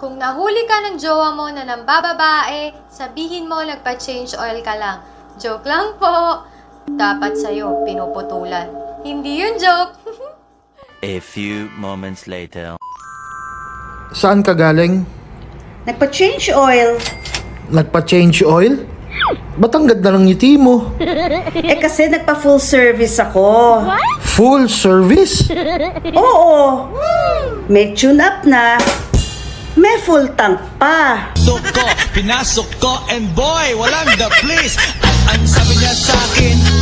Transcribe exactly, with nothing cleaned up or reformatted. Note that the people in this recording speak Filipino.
Kung nahuli ka ng jowa mo na nambababae, sabihin mo nagpa-change oil ka lang. Joke lang po. Dapat sa'yo, pinuputulan. Hindi yun joke. A few moments later. Saan ka galing? Nagpa-change oil. Nagpa-change oil? Ba't ang ganda ng ngiti mo? Eh kasi nagpa-full service ako. What? Full service? Oo. May tune-up na. May full tank pa. Pinasok ko, pinasok ko, and boy, walang the place. At ang sabi niya sa akin,